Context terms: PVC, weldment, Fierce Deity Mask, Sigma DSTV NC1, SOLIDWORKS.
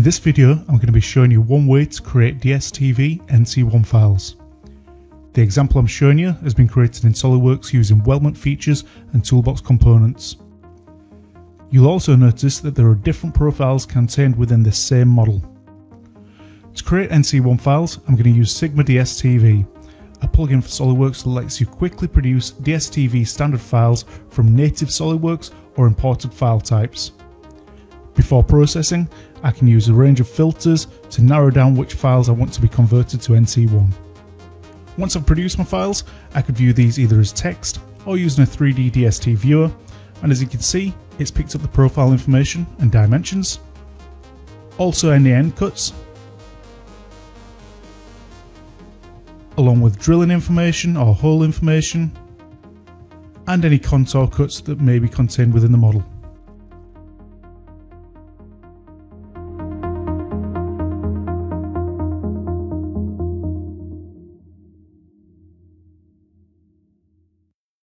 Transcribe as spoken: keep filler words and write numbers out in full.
In this video, I'm going to be showing you one way to create D S T V N C one files. The example I'm showing you has been created in SOLIDWORKS using weldment features and toolbox components. You'll also notice that there are different profiles contained within this same model. To create N C one files, I'm going to use Sigma D S T V, a plugin for SOLIDWORKS that lets you quickly produce D S T V standard files from native SOLIDWORKS or imported file types. Before processing, I can use a range of filters to narrow down which files I want to be converted to N C one. Once I've produced my files, I could view these either as text or using a three D D S T viewer, and as you can see, it's picked up the profile information and dimensions, also any end cuts, along with drilling information or hole information, and any contour cuts that may be contained within the model.